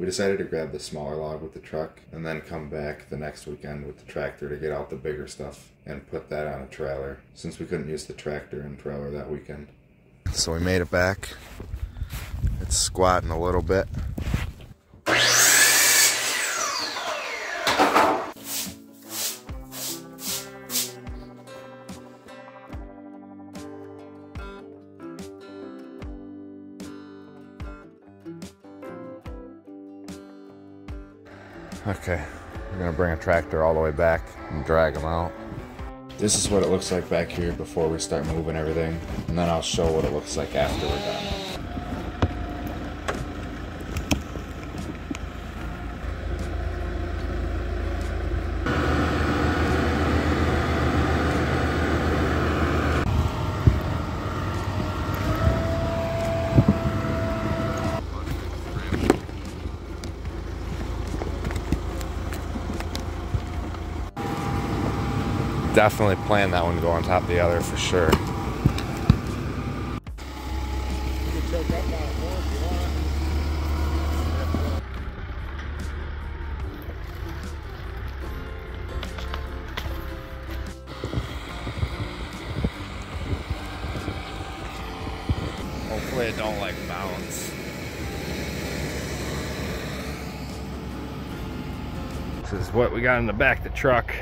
We decided to grab the smaller log with the truck and then come back the next weekend with the tractor to get out the bigger stuff and put that on a trailer, since we couldn't use the tractor and trailer that weekend. So we made it back. It's squatting a little bit. Okay, we're gonna bring a tractor all the way back and drag them out. This is what it looks like back here before we start moving everything, and then I'll show what it looks like after we're done. Definitely plan that one to go on top of the other for sure. Hopefully I don't like mounds. This is what we got in the back of the truck.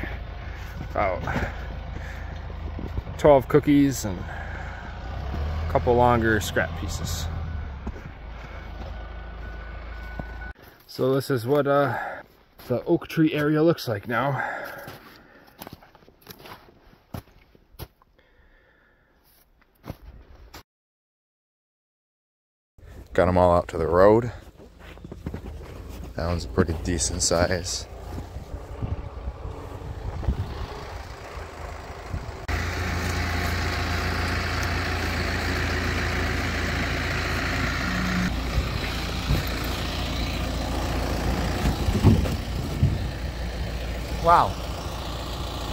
About 12 cookies and a couple longer scrap pieces. So this is what the oak tree area looks like now. Got them all out to the road. That one's a pretty decent size. Wow,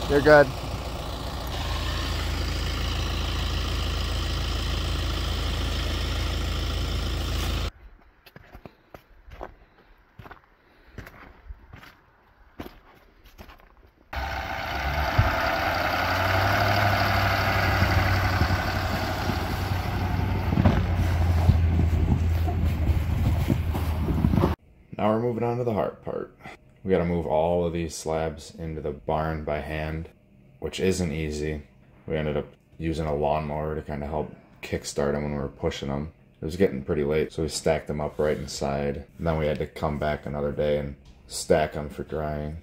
you're good. Now we're moving on to the hard part. We gotta move all of these slabs into the barn by hand, which isn't easy. We ended up using a lawnmower to kind of help kickstart them when we were pushing them. It was getting pretty late, so we stacked them up right inside. And then we had to come back another day and stack them for drying.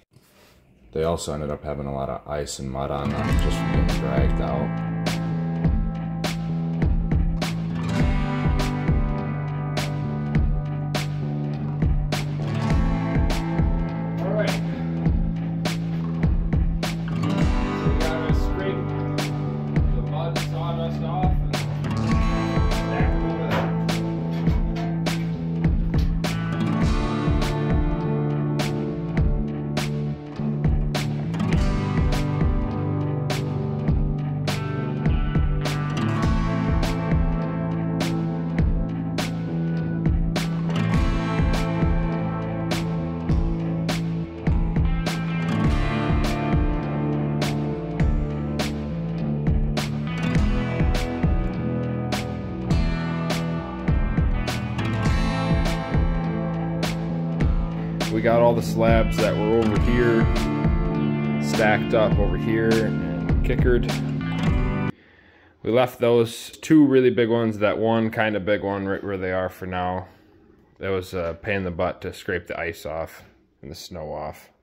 They also ended up having a lot of ice and mud on them just from being dragged out. We got all the slabs that were over here stacked up over here and kickered. We left those two really big ones, that one kind of big one, right where they are for now. That was a pain in the butt to scrape the ice off and the snow off.